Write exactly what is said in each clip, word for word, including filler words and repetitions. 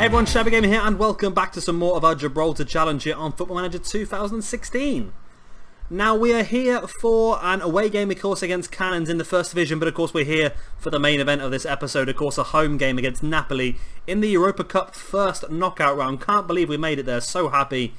Hey everyone, Shabby Gamer here and welcome back to some more of our Gibraltar Challenge here on Football Manager two thousand sixteen. Now we are here for an away game, of course, against Cannons in the First Division, but of course we're here for the main event of this episode, of course a home game against Napoli in the Europa Cup first knockout round. Can't believe we made it there, so happy.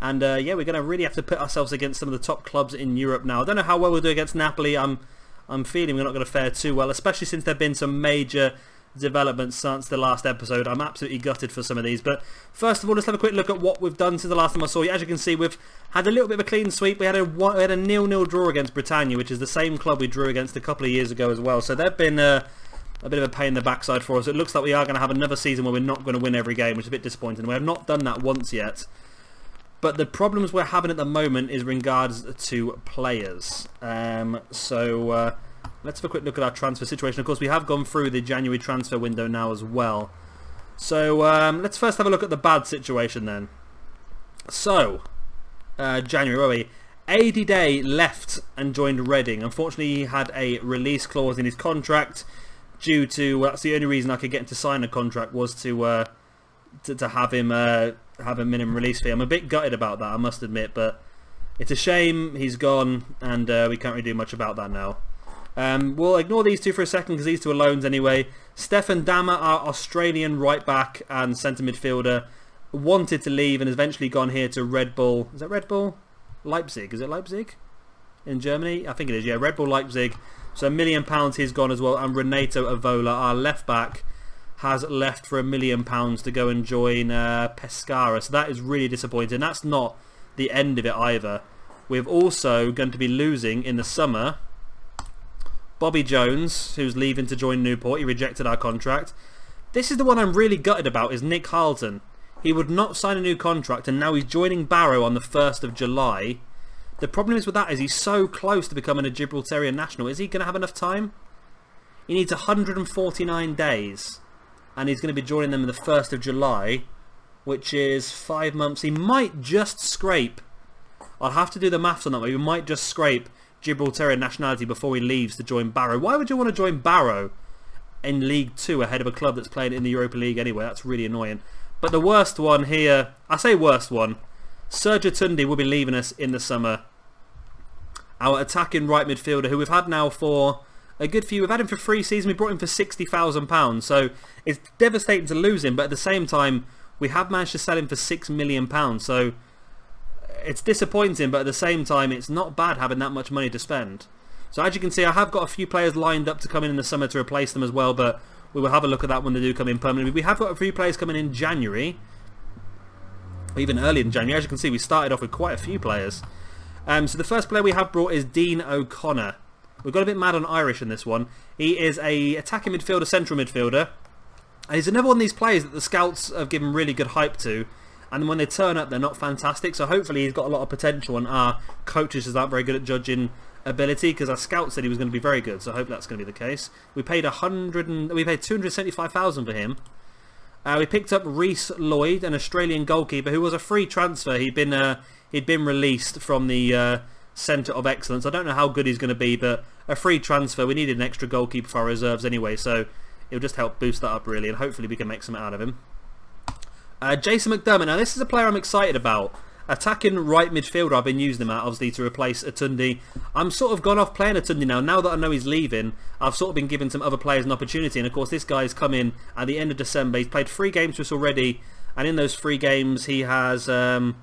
And uh, yeah, we're going to really have to pit ourselves against some of the top clubs in Europe now. I don't know how well we'll do against Napoli. I'm, I'm feeling we're not going to fare too well, especially since there have been some major developments since the last episode. I'm absolutely gutted for some of these. But first of all, let's have a quick look at what we've done since the last time I saw you. As you can see, we've had a little bit of a clean sweep. We had a we had a nil nil draw against Britannia, which is the same club we drew against a couple of years ago as well. So they've been uh, a bit of a pain in the backside for us. It looks like we are going to have another season where we're not going to win every game, which is a bit disappointing. We have not done that once yet. But the problems we're having at the moment is in regards to players. Um, so uh, let's have a quick look at our transfer situation. Of course, we have gone through the January transfer window now as well. So um, let's first have a look at the bad situation then. So, uh, January, where are we? A D Day left and joined Reading. Unfortunately, he had a release clause in his contract due to... Well, that's the only reason I could get him to sign a contract was to... Uh, To, to have him uh, have a minimum release fee. I'm a bit gutted about that, I must admit, but it's a shame he's gone, and uh, we can't really do much about that now. Um, we'll ignore these two for a second because these two are loans anyway. Stefan Dama, our Australian right back and centre midfielder, wanted to leave and has eventually gone here to Red Bull. Is that Red Bull Leipzig? Is it Leipzig in Germany? I think it is. Yeah, Red Bull Leipzig. So a million pounds he's gone as well, and Renato Evola, our left back, has left for a million pounds to go and join uh, Pescara. So that is really disappointing. That's not the end of it either. We're also going to be losing in the summer Bobby Jones, who's leaving to join Newport. He rejected our contract. This is the one I'm really gutted about, is Nick Harlton. He would not sign a new contract, and now he's joining Barrow on the first of July. The problem is with that is he's so close to becoming a Gibraltarian national. Is he going to have enough time? He needs one hundred forty-nine days. And he's going to be joining them on the first of July, which is five months. He might just scrape. I'll have to do the maths on that, but he might just scrape Gibraltarian nationality before he leaves to join Barrow. Why would you want to join Barrow in League two ahead of a club that's playing in the Europa League anyway? That's really annoying. But the worst one here, I say worst one, Sergio Tundi will be leaving us in the summer. Our attacking right midfielder, who we've had now for... a good few. We've had him for three seasons. We brought him for sixty thousand pounds. So it's devastating to lose him. But at the same time, we have managed to sell him for six million pounds. So it's disappointing. But at the same time, it's not bad having that much money to spend. So as you can see, I have got a few players lined up to come in in the summer to replace them as well. But we will have a look at that when they do come in permanently. We have got a few players coming in January. Even earlier in January. As you can see, we started off with quite a few players. Um, so the first player we have brought is Dean O'Connor. We've got a bit mad on Irish in this one. He is a attacking midfielder, central midfielder. And he's another one of these players that the scouts have given really good hype to. And when they turn up, they're not fantastic. So hopefully he's got a lot of potential. And our coaches aren't very good at judging ability, because our scout said he was going to be very good. So I hope that's going to be the case. We paid two hundred seventy-five thousand pounds for him. Uh, we picked up Rhys Lloyd, an Australian goalkeeper, who was a free transfer. He'd been, uh, he'd been released from the... Uh, Centre of Excellence. I don't know how good he's going to be, but a free transfer. We needed an extra goalkeeper for our reserves anyway, so it'll just help boost that up really, and hopefully we can make something out of him. Uh, Jason McDermott. Now this is a player I'm excited about. Attacking right midfielder. I've been using him out obviously to replace Atundi. I'm sort of gone off playing Atundi now. Now that I know he's leaving, I've sort of been giving some other players an opportunity, and of course this guy's come in at the end of December. He's played three games for us already, and in those three games he has... Um,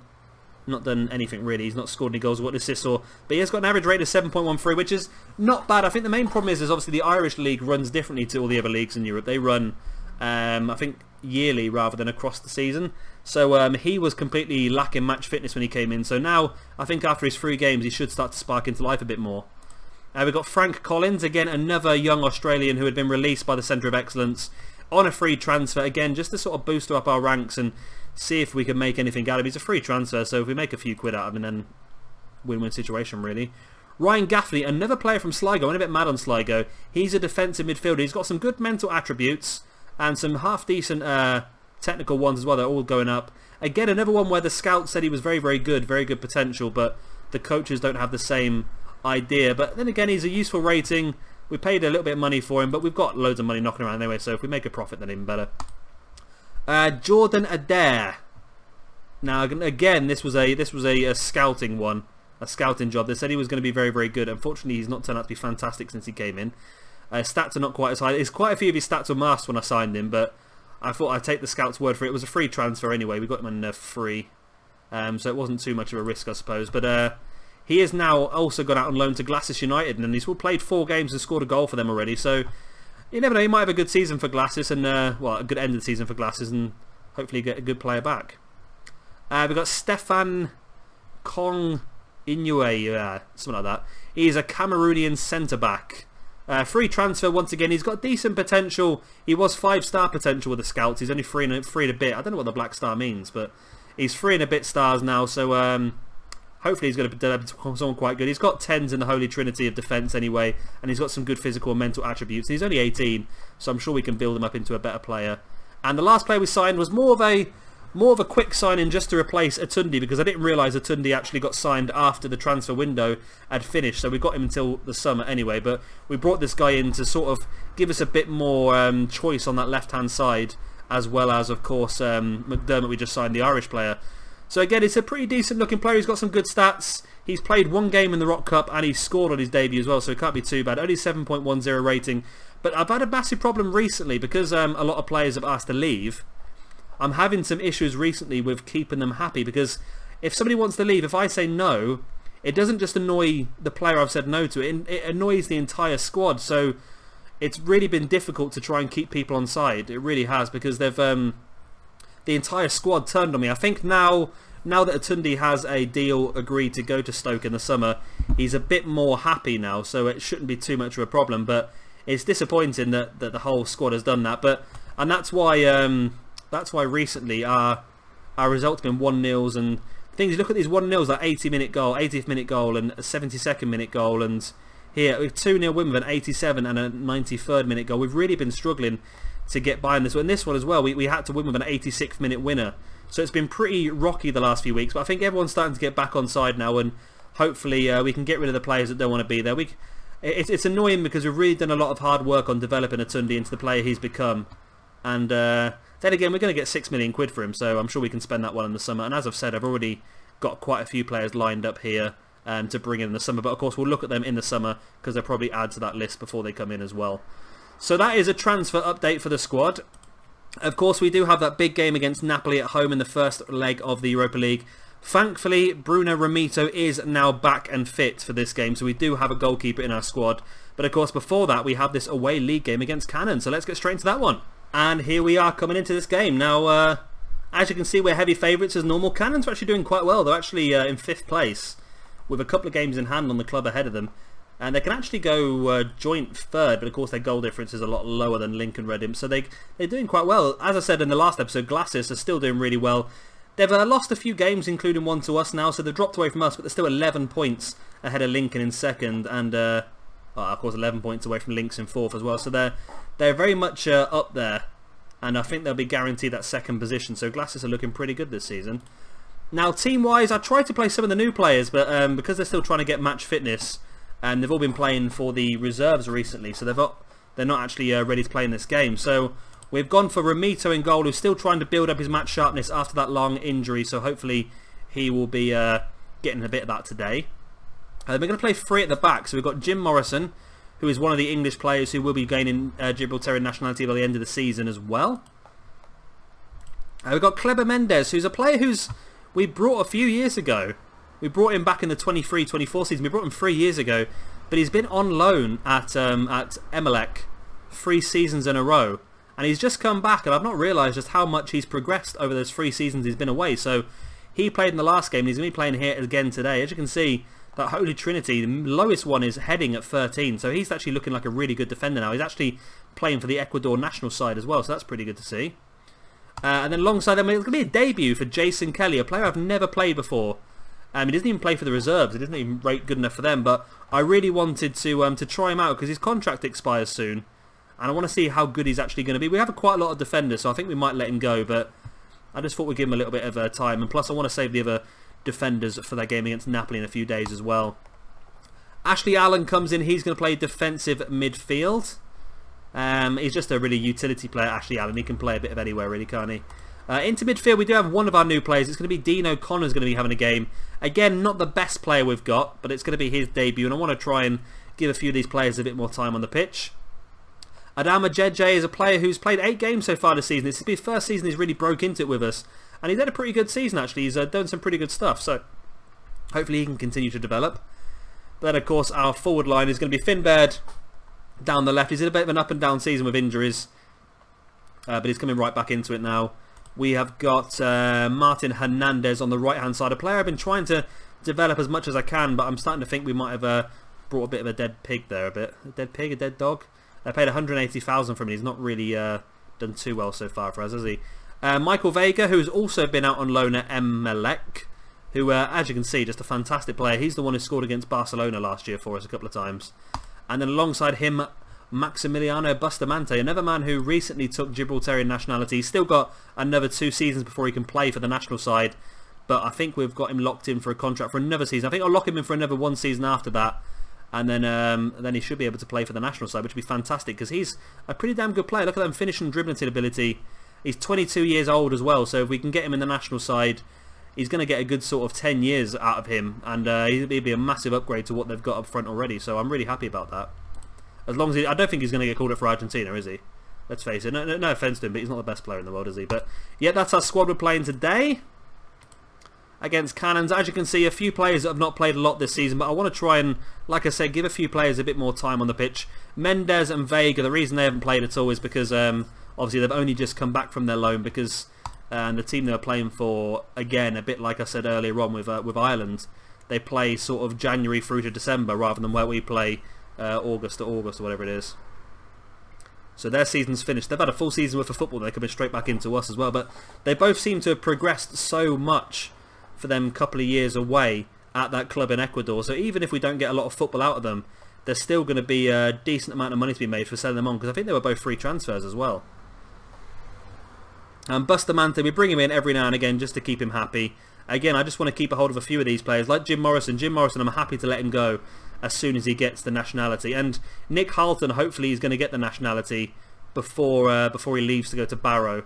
not done anything really. He's not scored any goals or got assists, or but he has got an average rate of seven point one three, which is not bad. I think the main problem is, is obviously the Irish league runs differently to all the other leagues in Europe. They run um, I think yearly rather than across the season, so um, he was completely lacking match fitness when he came in. So now I think after his three games he should start to spark into life a bit more. Uh, we've got Frank Collins, again another young Australian who had been released by the Centre of Excellence on a free transfer, again just to sort of boost up our ranks and see if we can make anything out of him. He's a free transfer, so if we make a few quid out of him, then win-win situation really. Ryan Gaffney, another player from Sligo. I'm a bit mad on Sligo. He's a defensive midfielder. He's got some good mental attributes and some half-decent uh, technical ones as well. They're all going up. Again, another one where the scout said he was very, very good, very good potential, but the coaches don't have the same idea. But then again, he's a useful rating. We paid a little bit of money for him, but we've got loads of money knocking around anyway, so if we make a profit, then even better. Uh, Jordan Adair. Now again, this was a this was a, a scouting one, a scouting job. They said he was going to be very very good. Unfortunately, he's not turned out to be fantastic since he came in. Uh, his stats are not quite as high. It's quite a few of his stats were masked when I signed him, but I thought I'd take the scout's word for it. It was a free transfer anyway. We got him on uh, free, um, so it wasn't too much of a risk, I suppose. But uh, he has now also got out on loan to Glacis United, and he's played four games and scored a goal for them already. So you never know. He might have a good season for Glacis, and uh, well, a good end of the season for Glacis, and hopefully get a good player back. Uh, we've got Stefan Kong Inoue, uh, something like that. He's a Cameroonian centre-back. Uh, free transfer once again. He's got decent potential. He was five-star potential with the Scouts. He's only three and a, three and a bit. I don't know what the black star means, but he's three and a bit stars now, so um, hopefully he's going to develop into someone quite good. He's got tens in the Holy Trinity of defence anyway, and he's got some good physical and mental attributes. He's only eighteen, so I'm sure we can build him up into a better player. And the last player we signed was more of a... More of a quick signing just to replace Atundi, because I didn't realise Atundi actually got signed after the transfer window had finished. So we got him until the summer anyway. But we brought this guy in to sort of give us a bit more um, choice on that left-hand side, as well as, of course, um, McDermott, we just signed the Irish player. So again, it's a pretty decent-looking player. He's got some good stats. He's played one game in the Rock Cup, and he scored on his debut as well, so it can't be too bad. Only seven point one zero rating. But I've had a massive problem recently because um, a lot of players have asked to leave. I'm having some issues recently with keeping them happy, because if somebody wants to leave, if I say no, it doesn't just annoy the player I've said no to, it, it annoys the entire squad. So it's really been difficult to try and keep people on side. It really has, because they've um, the entire squad turned on me. I think now now that Atundi has a deal agreed to go to Stoke in the summer, he's a bit more happy now, so it shouldn't be too much of a problem. But it's disappointing that, that the whole squad has done that. But and that's why... Um, That's why recently our, our results have been one nils, and things. Look at these one nils, like eighty minute goal, eightieth minute goal, and a seventy-second minute goal, and here with two nil win with an eighty-seven and a ninety-third minute goal. We've really been struggling to get by in this one. And this one as well, we, we had to win with an eighty-sixth minute winner. So it's been pretty rocky the last few weeks, but I think everyone's starting to get back on side now, and hopefully uh, we can get rid of the players that don't want to be there. We, it, it's annoying because we've really done a lot of hard work on developing Atundi into the player he's become, and... Uh, Then again, we're going to get six million quid for him, so I'm sure we can spend that well in the summer. And as I've said, I've already got quite a few players lined up here um, to bring in the summer. But of course, we'll look at them in the summer, because they'll probably add to that list before they come in as well. So that is a transfer update for the squad. Of course, we do have that big game against Napoli at home in the first leg of the Europa League. Thankfully, Bruno Ramito is now back and fit for this game, so we do have a goalkeeper in our squad. But of course, before that, we have this away league game against Cannons. So let's get straight into that one. And here we are coming into this game. Now, uh, as you can see, we're heavy favourites as normal. Cannons are actually doing quite well. They're actually uh, in fifth place with a couple of games in hand on the club ahead of them. And they can actually go uh, joint third, but of course their goal difference is a lot lower than Lincoln Red Imps. So they, they're doing quite well. As I said in the last episode, Glacis are still doing really well. They've uh, lost a few games, including one to us now, so they've dropped away from us, but they're still eleven points ahead of Lincoln in second. And... Uh, Oh, of course, eleven points away from Lynx in fourth as well. So they're, they're very much uh, up there. And I think they'll be guaranteed that second position. So Glacis are looking pretty good this season. Now, team-wise, I tried to play some of the new players, but um, because they're still trying to get match fitness, and they've all been playing for the reserves recently, so they've got, they're not actually uh, ready to play in this game. So we've gone for Ramito in goal, who's still trying to build up his match sharpness after that long injury. So hopefully he will be uh, getting a bit of that today. Uh, we're going to play three at the back, so we've got Jim Morrison, who is one of the English players who will be gaining uh, Gibraltarian nationality by the end of the season as well. Uh, we've got Kleber Mendes, who's a player who's we brought a few years ago. We brought him back in the twenty-three twenty-four season. We brought him three years ago, but he's been on loan at um, at Emelec three seasons in a row, and he's just come back, and I've not realised just how much he's progressed over those three seasons he's been away. So he played in the last game, and he's going to be playing here again today. As you can see, that Holy Trinity, the lowest one is heading at thirteen, so he's actually looking like a really good defender now. He's actually playing for the Ecuador national side as well, so that's pretty good to see. Uh, and then alongside them, it's going to be a debut for Jason Kelly, a player I've never played before. Um, he doesn't even play for the reserves, he doesn't even rate good enough for them, but I really wanted to um, to try him out because his contract expires soon, and I want to see how good he's actually going to be. We have a quite a lot of defenders, so I think we might let him go, but I just thought we'd give him a little bit of uh, time, and plus I want to save the other defenders for their game against Napoli in a few days as well. Ashley Allen comes in. He's going to play defensive midfield. Um, he's just a really utility player, Ashley Allen. He can play a bit of anywhere, really, can't he? Uh, into midfield, we do have one of our new players. It's going to be Dean O'Connor is going to be having a game. Again, not the best player we've got, but it's going to be his debut, and I want to try and give a few of these players a bit more time on the pitch. Adama Jeje is a player who's played eight games so far this season. This is his first season he's really broke into it with us, and he's had a pretty good season, actually. He's uh, done some pretty good stuff, so hopefully he can continue to develop. But then, of course, our forward line is going to be Finn Baird down the left. He's in a bit of an up-and-down season with injuries, uh, but he's coming right back into it now. We have got uh, Martin Hernandez on the right-hand side, a player I've been trying to develop as much as I can, but I'm starting to think we might have uh, brought a bit of a dead pig there, a bit. A dead pig, a dead dog? I paid one hundred eighty thousand dollars for him. He's not really uh, done too well so far for us, has he? Uh, Michael Vega, who's also been out on loan at Emelec, who, uh, as you can see, just a fantastic player. He's the one who scored against Barcelona last year for us a couple of times. And then alongside him, Maximiliano Bustamante, another man who recently took Gibraltarian nationality. He's still got another two seasons before he can play for the national side, but I think we've got him locked in for a contract for another season. I think I'll lock him in for another one season after that, and then um, then he should be able to play for the national side, which would be fantastic, because he's a pretty damn good player. Look at that finishing, dribbling ability. He's twenty-two years old as well, so if we can get him in the national side, he's going to get a good sort of ten years out of him, and uh, he'd be a massive upgrade to what they've got up front already, so I'm really happy about that. As long as he, I don't think he's going to get called up for Argentina, is he? Let's face it. No, no, no offence to him, but he's not the best player in the world, is he? But yeah, that's our squad we're playing today against Cannons. As you can see, a few players that have not played a lot this season, but I want to try and, like I said, give a few players a bit more time on the pitch. Mendes and Vega, the reason they haven't played at all is because um, obviously they've only just come back from their loan, because and uh, the team they were playing for, again, a bit like I said earlier on with uh, with Ireland, they play sort of January through to December rather than where we play Uh, August to August or whatever it is. So their season's finished. They've had a full season worth of football. They're coming straight back into us as well. But they both seem to have progressed so much for them couple of years away at that club in Ecuador. So even if we don't get a lot of football out of them, there's still going to be a decent amount of money to be made for selling them on, because I think they were both free transfers as well. And Bustamante, we bring him in every now and again just to keep him happy. Again, I just want to keep a hold of a few of these players. Like Jim Morrison. Jim Morrison, I'm happy to let him go as soon as he gets the nationality. And Nick Halton, hopefully, is going to get the nationality before uh, before he leaves to go to Barrow.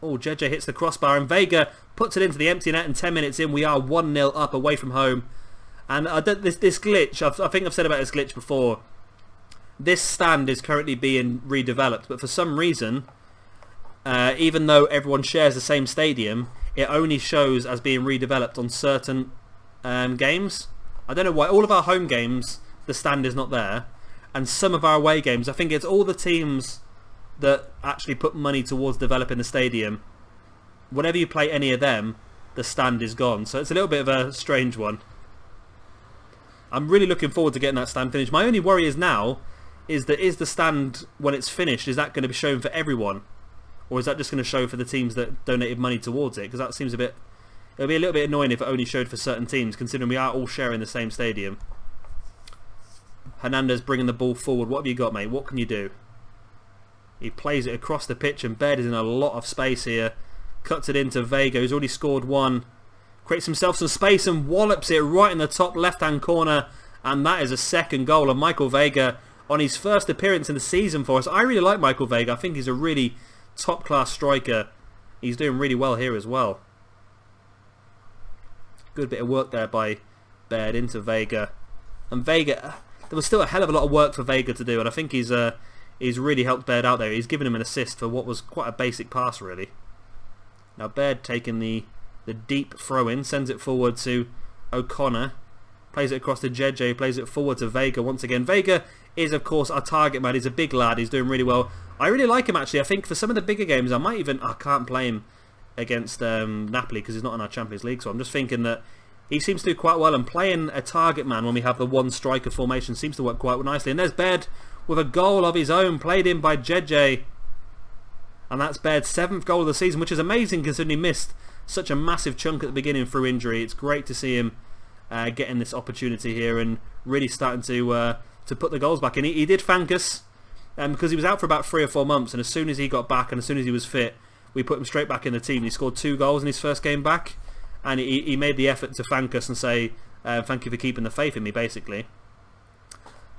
Oh, Jeje hits the crossbar, and Vega puts it into the empty net, and ten minutes in, we are one nil up away from home. And I don't, this, this glitch, I've, I think I've said about this glitch before, this stand is currently being redeveloped, but for some reason, uh, even though everyone shares the same stadium, it only shows as being redeveloped on certain um, games. I don't know why. All of our home games, the stand is not there, and some of our away games, I think it's all the teams that actually put money towards developing the stadium. Whenever you play any of them, the stand is gone. So it's a little bit of a strange one. I'm really looking forward to getting that stand finished. My only worry is now is that is the stand, when it's finished, is that going to be shown for everyone, or is that just going to show for the teams that donated money towards it? Because that seems a bit. It'll be a little bit annoying if it only showed for certain teams, considering we are all sharing the same stadium. Hernandez bringing the ball forward. What have you got, mate? What can you do? He plays it across the pitch, and Baird is in a lot of space here. Cuts it into Vega, who's already scored one. Creates himself some space and wallops it right in the top left-hand corner. And that is a second goal of Michael Vega on his first appearance in the season for us. I really like Michael Vega. I think he's a really top-class striker. He's doing really well here as well. Good bit of work there by Baird into Vega. And Vega, there was still a hell of a lot of work for Vega to do, and I think he's uh, he's really helped Baird out there. He's given him an assist for what was quite a basic pass, really. Now Baird taking the, the deep throw-in, sends it forward to O'Connor. Plays it across to Jeje, plays it forward to Vega once again. Vega is, of course, our target man. He's a big lad. He's doing really well. I really like him, actually. I think for some of the bigger games, I might even... I can't play him against um, Napoli because he's not in our Champions League, so I'm just thinking that he seems to do quite well, and playing a target man when we have the one striker formation seems to work quite nicely. And there's Baird with a goal of his own, played in by Jeje, and that's Baird's seventh goal of the season, which is amazing considering he missed such a massive chunk at the beginning through injury. It's great to see him uh, getting this opportunity here and really starting to uh, to put the goals back in. He, he did thank us um, because he was out for about three or four months, and as soon as he got back and as soon as he was fit, we put him straight back in the team. He scored two goals in his first game back, and he, he made the effort to thank us and say uh, thank you for keeping the faith in me, basically.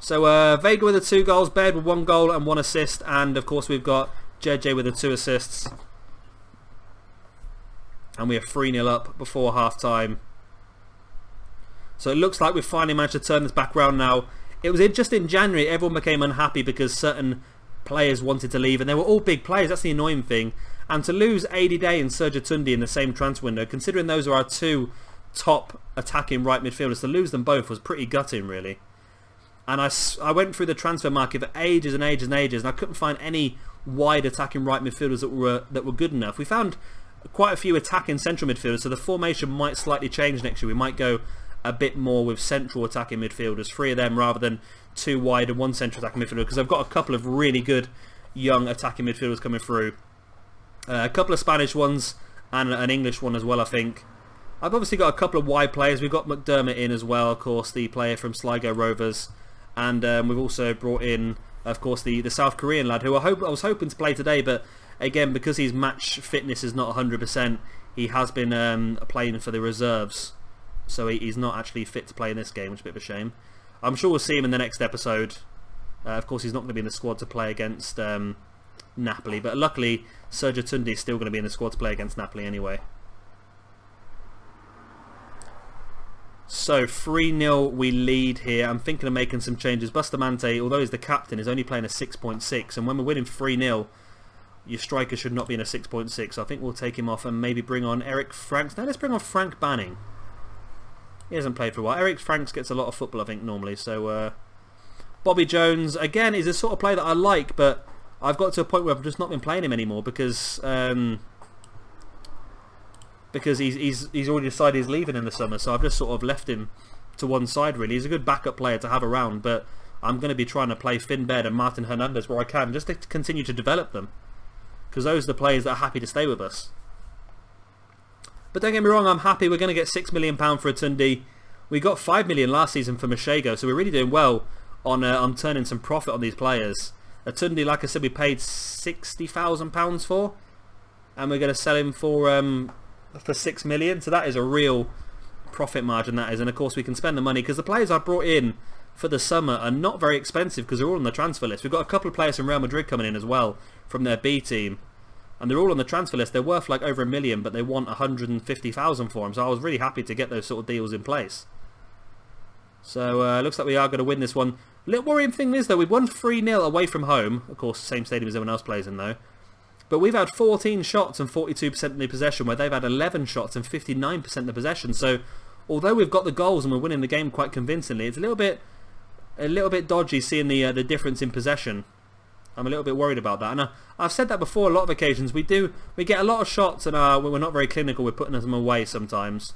So uh, Vega with the two goals, Baird with one goal and one assist, and of course we've got Jeje with the two assists. And we are three nil up before half time. So it looks like we've finally managed to turn this back round now. It was in, just in January everyone became unhappy because certain players wanted to leave, and they were all big players. That's the annoying thing. And to lose A D Day and Sergio Tundi in the same transfer window, considering those are our two top attacking right midfielders, to lose them both was pretty gutting really. And I, I went through the transfer market for ages and ages and ages, and I couldn't find any wide attacking right midfielders that were that were good enough. We found quite a few attacking central midfielders, so the formation might slightly change next year. We might go a bit more with central attacking midfielders, three of them rather than two wide and one central attacking midfielder, because I've got a couple of really good young attacking midfielders coming through. Uh, a couple of Spanish ones and an English one as well, I think. I've obviously got a couple of wide players. We've got McDermott in as well, of course, the player from Sligo Rovers. And um, we've also brought in, of course, the, the South Korean lad, who I, hope, I was hoping to play today, but again, because his match fitness is not one hundred percent, he has been um, playing for the reserves. So he, he's not actually fit to play in this game, which is a bit of a shame. I'm sure we'll see him in the next episode. Uh, of course, he's not going to be in the squad to play against um, Napoli, but luckily, Sergio Tundi is still going to be in the squad to play against Napoli anyway. So three nil we lead here. I'm thinking of making some changes. Bustamante, although he's the captain, is only playing a six point six, and when we're winning three nil, your striker should not be in a six point six. So I think we'll take him off and maybe bring on Eric Franks. Now let's bring on Frank Banning. He hasn't played for a while. Eric Franks gets a lot of football, I think, normally. So uh, Bobby Jones, again, is the sort of player that I like, but I've got to a point where I've just not been playing him anymore because um, because he's, he's, he's already decided he's leaving in the summer. So I've just sort of left him to one side, really. He's a good backup player to have around, but I'm going to be trying to play Finn Baird and Martin Hernandez where I can, just to continue to develop them, because those are the players that are happy to stay with us. But don't get me wrong, I'm happy. We're going to get six million pounds for a Tundi. We got five million pounds last season for Mashego, so we're really doing well on, uh, on turning some profit on these players. A Tundi, like I said, we paid sixty thousand pounds for, and we're going to sell him for um, for six million pounds, so that is a real profit margin, that is. And of course we can spend the money, because the players I brought in for the summer are not very expensive, because they're all on the transfer list. We've got a couple of players from Real Madrid coming in as well, from their B team, and they're all on the transfer list. They're worth like over a million, but they want one hundred fifty thousand for them, so I was really happy to get those sort of deals in place. So it uh, looks like we are going to win this one. Little worrying thing is though, we've won three nil away from home, of course same stadium as everyone else plays in though, but we've had fourteen shots and forty-two percent in the possession, where they've had eleven shots and fifty-nine percent in the possession. So although we've got the goals and we're winning the game quite convincingly, it's a little bit a little bit dodgy seeing the uh, the difference in possession. I'm a little bit worried about that, and I, I've said that before. A lot of occasions we do we get a lot of shots, and uh, we're not very clinical. We're putting them away sometimes,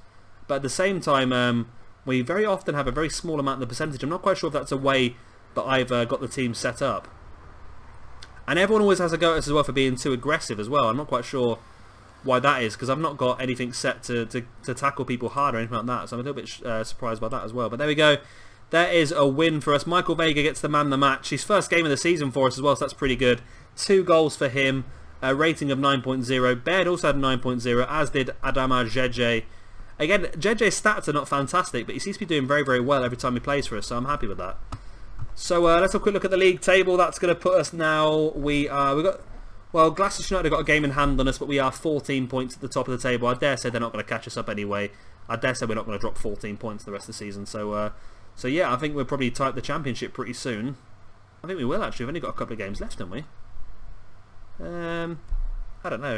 but at the same time um, we very often have a very small amount of the percentage. I'm not quite sure if that's a way that I've uh, got the team set up. And everyone always has a go at us as well for being too aggressive as well. I'm not quite sure why that is, because I've not got anything set to, to, to tackle people hard or anything like that. So I'm a little bit uh, surprised by that as well. But there we go. There is a win for us. Michael Vega gets the man of the match. His first game of the season for us as well, so that's pretty good. Two goals for him. A rating of nine point oh. Baird also had a nine point oh, as did Adama Jeje. Again, Jeje's stats are not fantastic, but he seems to be doing very, very well every time he plays for us, so I'm happy with that. So uh, let's have a quick look at the league table. That's going to put us now. We uh, we got well, Glacis United have got a game in hand on us, but we are fourteen points at the top of the table. I dare say they're not going to catch us up anyway. I dare say we're not going to drop fourteen points the rest of the season. So uh, so yeah, I think we'll probably type the championship pretty soon. I think we will actually. We've only got a couple of games left, haven't we? Um, I don't know.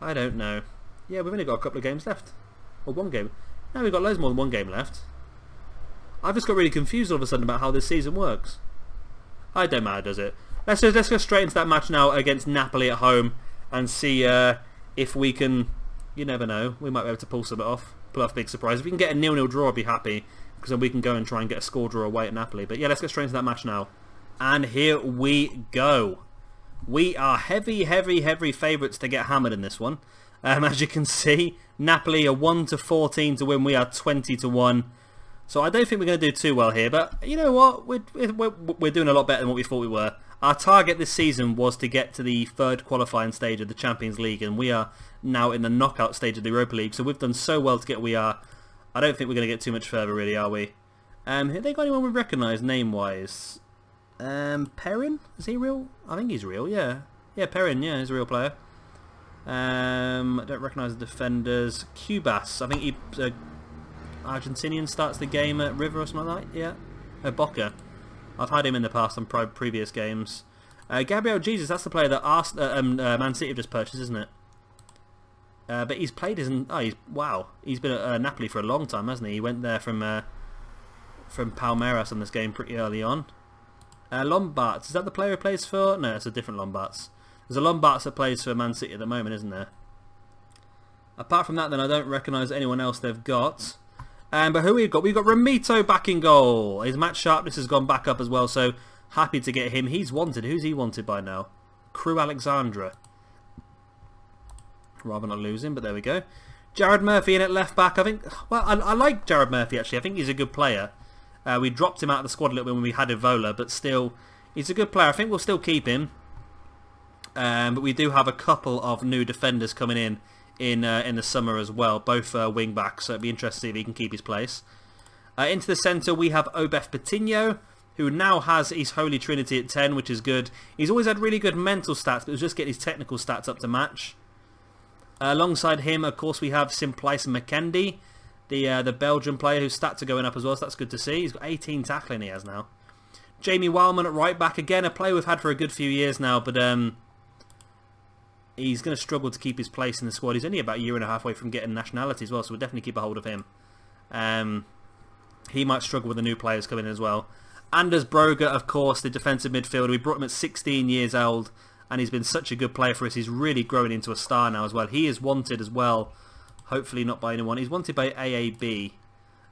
I don't know. Yeah, we've only got a couple of games left, or one game. No, we've got loads more than one game left. I've just got really confused all of a sudden about how this season works. It don't matter, does it? Let's just let's go straight into that match now against Napoli at home and see uh, if we can. You never know, we might be able to pull something off, pull off a big surprise. If we can get a nil nil draw, I'd be happy, because then we can go and try and get a score draw away at Napoli. But yeah, let's get straight into that match now. And here we go. We are heavy, heavy, heavy favourites to get hammered in this one. Um, as you can see, Napoli are one to fourteen to win. We are twenty to one. So I don't think we're going to do too well here, but you know what? We're, we're, we're doing a lot better than what we thought we were. Our target this season was to get to the third qualifying stage of the Champions League, and we are now in the knockout stage of the Europa League. So we've done so well to get where we are. I don't think we're going to get too much further, really, are we? Um, have they got anyone we recognise name-wise? Um, Perrin? Is he real? I think he's real, yeah. Yeah, Perrin, yeah, he's a real player. Um, I don't recognise the defenders. Cubas, I think he... Uh, Argentinian starts the game at River or something like that, yeah. Uh, Boca. I've had him in the past on pri previous games. Uh, Gabriel Jesus, that's the player that asked, uh, um, uh, Man City have just purchased, isn't it? Uh, but he's played his... Oh, he's, wow. He's been at uh, Napoli for a long time, hasn't he? He went there from... Uh, from Palmeiras on this game pretty early on. Uh, Lombards, is that the player who plays for? No, it's a different Lombards. There's a Lombards that plays for Man City at the moment, isn't there? Apart from that, then I don't recognise anyone else they've got. Um, but who we've got? We've got Ramito back in goal. His match sharpness has gone back up as well, so happy to get him. He's wanted. Who's he wanted by now? Crew Alexandra. Rather not lose him, but there we go. Jared Murphy in at left back. I think. Well, I, I like Jared Murphy actually. I think he's a good player. Uh, we dropped him out of the squad a little bit when we had Evola, but still, he's a good player. I think we'll still keep him. Um, but we do have a couple of new defenders coming in in uh, in the summer as well, both uh, wing backs. So it'd be interesting to see if he can keep his place. Uh, into the centre we have Obef Patinho, who now has his Holy Trinity at ten, which is good. He's always had really good mental stats, but it was just getting his technical stats up to match. Uh, alongside him, of course, we have Simplice McKendy, the uh, the Belgian player whose stats are going up as well, so that's good to see. He's got eighteen tackling he has now. Jamie Wilman at right back, again a player we've had for a good few years now, but um, he's going to struggle to keep his place in the squad. He's only about a year and a half away from getting nationality as well, so we'll definitely keep a hold of him. Um, he might struggle with the new players coming in as well. Anders Broga, of course, the defensive midfielder. We brought him at sixteen years old, and he's been such a good player for us. He's really growing into a star now as well. He is wanted as well. Hopefully not by anyone. He's wanted by A A B.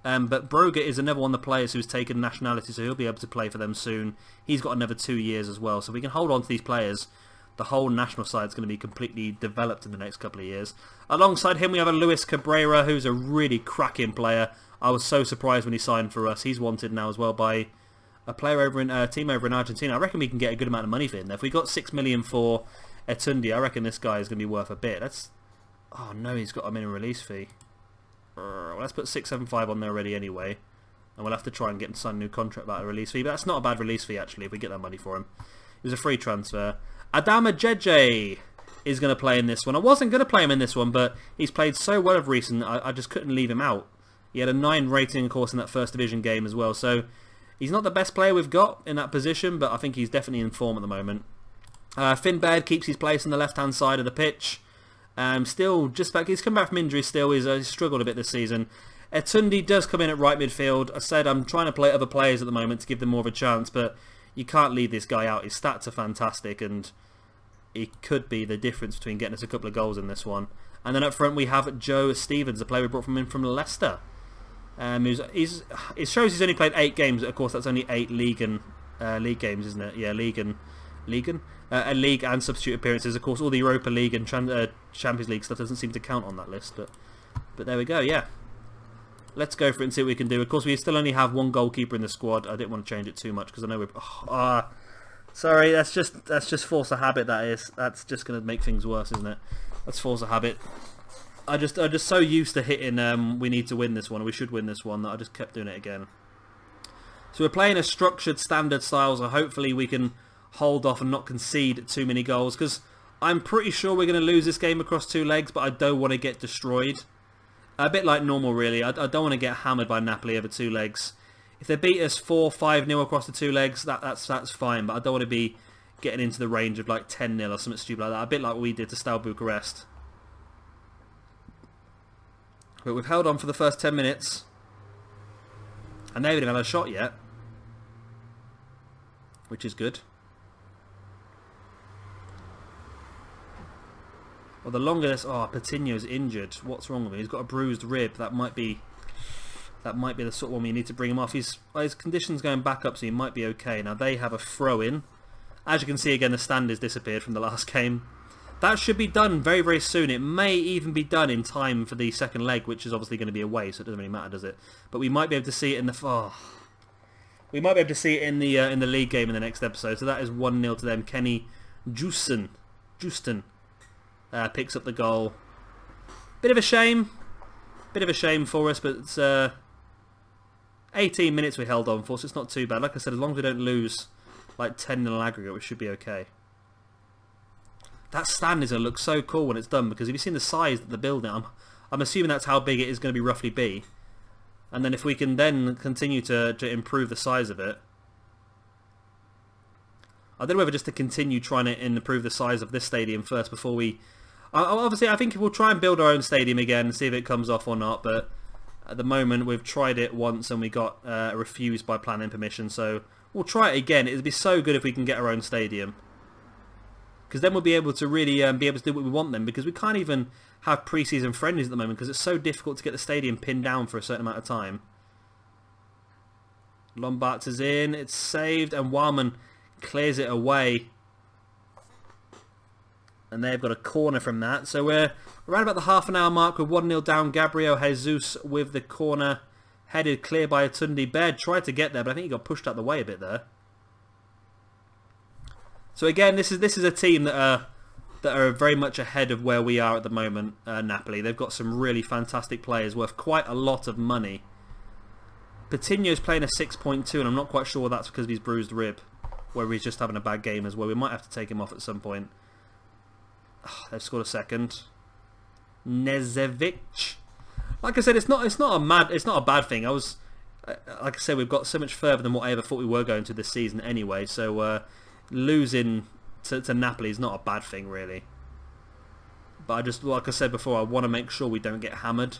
Um, but Broga is another one of the players who's taken nationality, so he'll be able to play for them soon. He's got another two years as well. So we can hold on to these players. The whole national side is going to be completely developed in the next couple of years. Alongside him, we have a Luis Cabrera, who's a really cracking player. I was so surprised when he signed for us. He's wanted now as well by a player over in a team over in Argentina. I reckon we can get a good amount of money for him. If we got six million dollars for Etundi, I reckon this guy is going to be worth a bit. That's... Oh no, he's got a minimum release fee. Well, let's put six seven five on there already anyway. And we'll have to try and get him to sign a new contract about a release fee. But that's not a bad release fee actually if we get that money for him. It was a free transfer. Adama Jeje is going to play in this one. I wasn't going to play him in this one, but he's played so well of recent I, I just couldn't leave him out. He had a nine rating of course in that First Division game as well. So he's not the best player we've got in that position, but I think he's definitely in form at the moment. Uh, Finn Baird keeps his place on the left hand side of the pitch. Um, still just back, he's come back from injury still, he's, uh, he's struggled a bit this season. Etundi does come in at right midfield. I said I'm trying to play other players at the moment to give them more of a chance, but you can't leave this guy out. His stats are fantastic and he could be the difference between getting us a couple of goals in this one. And then up front we have Joe Stevens, a player we brought from him from Leicester. Um, he's, he's, it shows he's only played eight games, but of course that's only eight league, and, uh, league games, isn't it? Yeah, league and... League and, uh, a league and substitute appearances. Of course, all the Europa League and uh, Champions League stuff doesn't seem to count on that list, but but there we go. Yeah, let's go for it and see what we can do. Of course, we still only have one goalkeeper in the squad. I didn't want to change it too much because I know we're. Oh, uh, sorry, that's just that's just force of habit. That is, that's just going to make things worse, isn't it? That's force of habit. I just I'm just so used to hitting. Um, we need to win this one. We should win this one. That I just kept doing it again. So we're playing a structured, standard style. So hopefully we can hold off and not concede too many goals, because I'm pretty sure we're going to lose this game across two legs, but I don't want to get destroyed. A bit like normal, really. I, I don't want to get hammered by Napoli over two legs. If they beat us four five nil across the two legs, that, that's that's fine, but I don't want to be getting into the range of like ten nil or something stupid like that, a bit like what we did to Steaua Bucharest. But we've held on for the first ten minutes, and they haven't even had a shot yet, which is good. Well, the longer this... Oh, Patinho's injured. What's wrong with him? He's got a bruised rib. That might be that might be the sort of one we need to bring him off. He's, his condition's going back up, so he might be okay. Now, they have a throw-in. As you can see, again, the stand has disappeared from the last game. That should be done very, very soon. It may even be done in time for the second leg, which is obviously going to be away, so it doesn't really matter, does it? But we might be able to see it in the... Oh. We might be able to see it in the uh, in the league game in the next episode. So that is one nil to them. Kenny Justin. Justin. Uh, picks up the goal. Bit of a shame. Bit of a shame for us, but uh, eighteen minutes we held on for, so it's not too bad. Like I said, as long as we don't lose like ten nil aggregate, we should be okay. That stand is going to look so cool when it's done, because if you've seen the size that the building, I'm, I'm assuming that's how big it is going to be roughly be. And then if we can then continue to, to improve the size of it. I don't know whether just to continue trying to improve the size of this stadium first before we... Obviously, I think we'll try and build our own stadium again and see if it comes off or not, but at the moment we've tried it once and we got uh, refused by planning permission, so we'll try it again. It'd be so good if we can get our own stadium, because then we'll be able to really um, be able to do what we want then, because we can't even have pre-season friendlies at the moment because it's so difficult to get the stadium pinned down for a certain amount of time. Lombards is in, it's saved, and Wilman clears it away, and they've got a corner from that. So we're around about the half an hour mark with one nil down. Gabriel Jesus with the corner, headed clear by Tundi. Baird tried to get there, but I think he got pushed out the way a bit there. So again, this is this is a team that are that are very much ahead of where we are at the moment. Uh, Napoli, they've got some really fantastic players worth quite a lot of money. Patinho's playing a six point two, and I'm not quite sure that's because of his bruised rib, where he's just having a bad game as well. We might have to take him off at some point. Oh, they've scored a second. Nezevic. Like I said, it's not it's not a mad it's not a bad thing. I was like I said, we've got so much further than what I ever thought we were going to this season anyway. So uh, losing to, to Napoli is not a bad thing really. But I just, like I said before, I want to make sure we don't get hammered.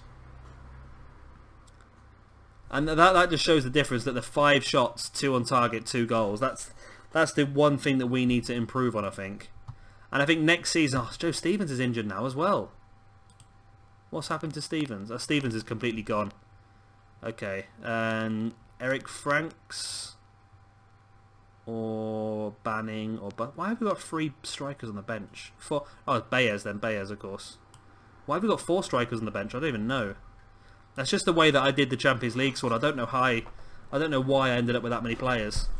And that that just shows the difference, that the five shots, two on target, two goals. That's that's the one thing that we need to improve on, I think. And I think next season, oh, Joe Stevens is injured now as well. What's happened to Stevens? Oh, Stevens is completely gone. Okay. Um, Eric Franks or Banning or... Ba Why have we got three strikers on the bench? Four, oh, Baez then. Baez, of course. Why have we got four strikers on the bench? I don't even know. That's just the way that I did the Champions League sort. I don't know how I, I don't know why I ended up with that many players.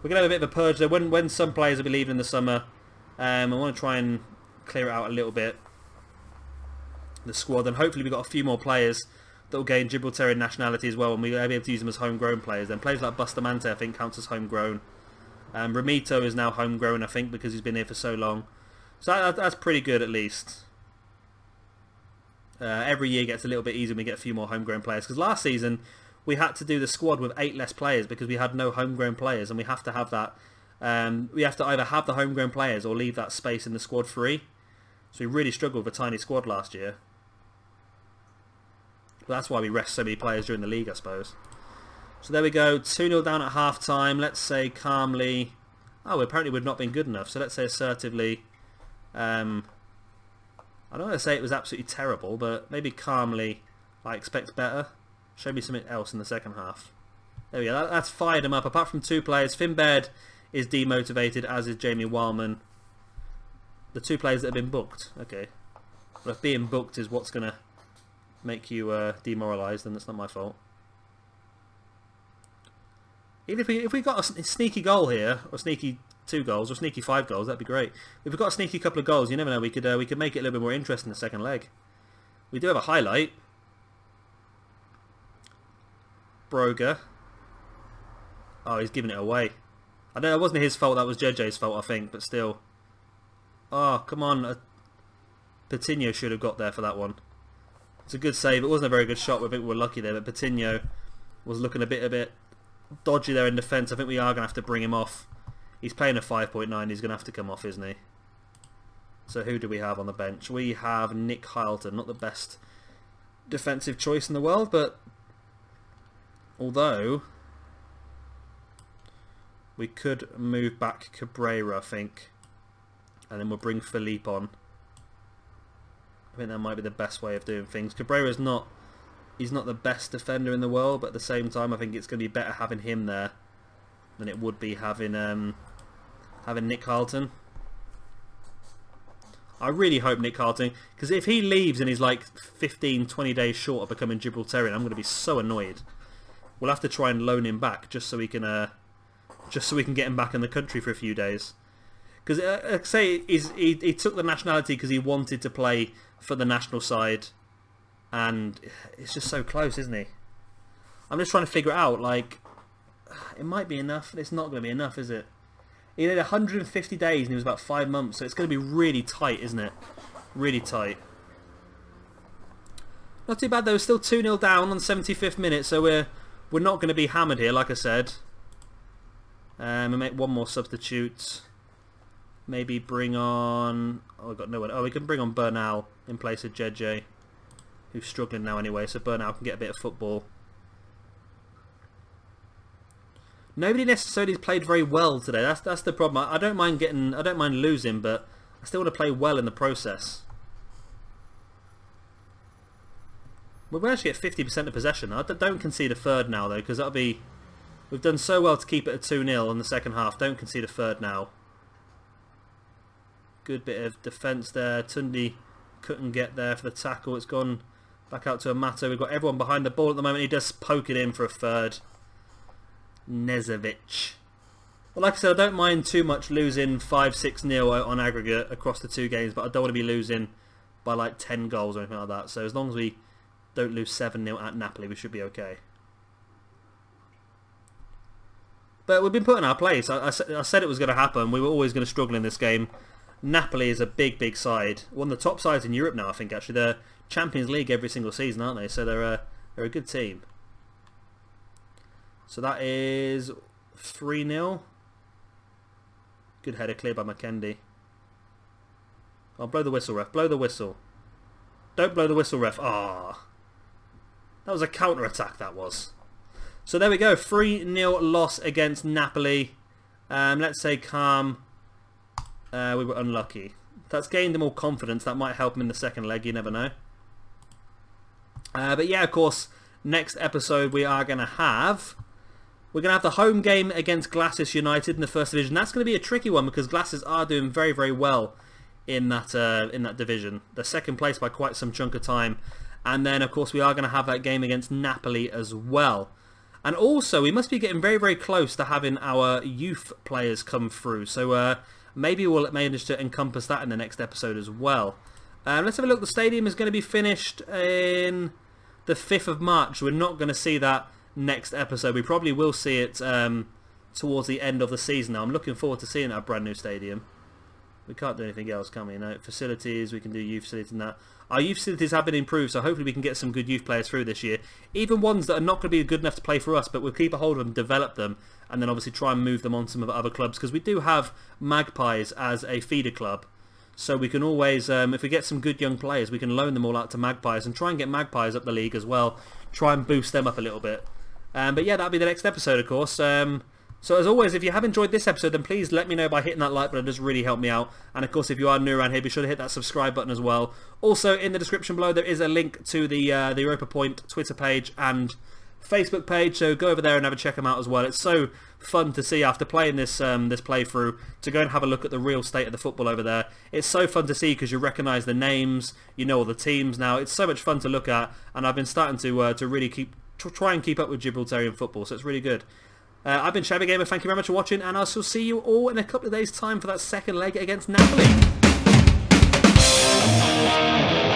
We're going to have a bit of a purge there. When, when some players will be leaving in the summer, um, I want to try and clear it out a little bit, the squad. And hopefully we've got a few more players that will gain Gibraltarian nationality as well, and we'll be able to use them as homegrown players. Then players like Bustamante, I think, counts as homegrown. Um, Ramito is now homegrown, I think, because he's been here for so long. So that, that's pretty good, at least. Uh, every year gets a little bit easier when we get a few more homegrown players, because last season... we had to do the squad with eight less players because we had no homegrown players, and we have to have that. Um, we have to either have the homegrown players or leave that space in the squad free. So we really struggled with a tiny squad last year. But that's why we rest so many players during the league, I suppose. So there we go, two nil down at half time. Let's say calmly. Oh, apparently we've not been good enough. So let's say assertively. Um, I don't want to say it was absolutely terrible, but maybe calmly. I expect better. Show me something else in the second half. There we go. That, that's fired him up. Apart from two players, Finn Baird is demotivated, as is Jamie Wilman. The two players that have been booked. Okay. Well, if being booked is what's going to make you uh, demoralised, then that's not my fault. Even if we, if we got a sneaky goal here, or sneaky two goals, or sneaky five goals, that'd be great. If we got a sneaky couple of goals, you never know. We could uh, we could make it a little bit more interesting in the second leg. We do have a highlight. Broga. Oh, he's giving it away. I know that wasn't his fault, that was Jeje's fault, I think, but still. Oh, come on. Patinho should have got there for that one. It's a good save. It wasn't a very good shot. I think we were lucky there, but Patinho was looking a bit a bit dodgy there in defence. I think we are going to have to bring him off. He's playing a five point nine. He's going to have to come off, isn't he? So who do we have on the bench? We have Nick Hylton. Not the best defensive choice in the world, but... although, we could move back Cabrera, I think. And then we'll bring Philippe on. I think that might be the best way of doing things. Cabrera's not, he's not the best defender in the world, but at the same time, I think it's going to be better having him there than it would be having um, having Nick Hylton. I really hope Nick Hylton, because if he leaves and he's like fifteen, twenty days short of becoming Gibraltarian, I'm going to be so annoyed. We'll have to try and loan him back just so we can, uh, just so we can get him back in the country for a few days. Because uh, like I say, he's, he he took the nationality because he wanted to play for the national side, and it's just so close, isn't he? I'm just trying to figure it out. Like, it might be enough. It's not going to be enough, is it? He did one hundred fifty days and it was about five months, so it's going to be really tight, isn't it? Really tight. Not too bad though. We're still two nil down on the seventy-fifth minute, so we're we're not going to be hammered here, like I said. Um, we make one more substitute. Maybe bring on. Oh, I got no one. Oh, we can bring on Bernal in place of Jeje, who's struggling now anyway. So Bernal can get a bit of football. Nobody necessarily has played very well today. That's that's the problem. I, I don't mind getting. I don't mind losing, but I still want to play well in the process. We're going to get fifty percent of possession. I don't concede a third now though, because that'll be. We've done so well to keep it at two nil in the second half. Don't concede a third now. Good bit of defence there. Tundi couldn't get there for the tackle. It's gone back out to Amato. We've got everyone behind the ball at the moment. He does poke it in for a third. Nezovic. Well, like I said, I don't mind too much losing five six nil on aggregate across the two games, but I don't want to be losing by like ten goals or anything like that. So as long as we don't lose seven nil at Napoli, we should be okay. But we've been put in our place. I, I, I said it was going to happen. We were always going to struggle in this game. Napoli is a big, big side. One of the top sides in Europe now, I think, actually. They're Champions League every single season, aren't they? So they're a, they're a good team. So that is three nil. Good header cleared by McKendy. I'll blow the whistle, ref. Blow the whistle. Don't blow the whistle, ref. Ah. That was a counter-attack, that was. So there we go, three nil loss against Napoli. Um, let's say calm, uh, we were unlucky. That's gained them all confidence. That might help them in the second leg, you never know. Uh, but yeah, of course, next episode we are going to have... We're going to have the home game against Glacis United in the First Division. That's going to be a tricky one because Glacis are doing very, very well in that, uh, in that division. They're second place by quite some chunk of time. And then, of course, we are going to have that game against Napoli as well. And also, we must be getting very, very close to having our youth players come through. So uh, maybe we'll manage to encompass that in the next episode as well. Um, let's have a look. The stadium is going to be finished in the fifth of March. We're not going to see that next episode. We probably will see it um, towards the end of the season. Now, I'm looking forward to seeing our brand new stadium. We can't do anything else, can we? No facilities. We can do youth facilities and that. Our youth facilities have been improved, so hopefully we can get some good youth players through this year. Even ones that are not going to be good enough to play for us, but we'll keep a hold of them, develop them, and then obviously try and move them on to some of other clubs, because we do have Magpies as a feeder club. So we can always, um, if we get some good young players, we can loan them all out to Magpies and try and get Magpies up the league as well. Try and boost them up a little bit. Um, but yeah, that'll be the next episode, of course. Um, So as always, if you have enjoyed this episode, then please let me know by hitting that like button. It does really help me out. And of course, if you are new around here, be sure to hit that subscribe button as well. Also, in the description below, there is a link to the, uh, the Europa Point Twitter page and Facebook page. So go over there and have a check them out as well. It's so fun to see after playing this um, this playthrough to go and have a look at the real state of the football over there. It's so fun to see because you recognise the names, you know all the teams now. It's so much fun to look at, and I've been starting to uh, to really keep to try and keep up with Gibraltarian football. So it's really good. Uh, I've been Shabby Gamer, thank you very much for watching, and I shall see you all in a couple of days' time for that second leg against Napoli.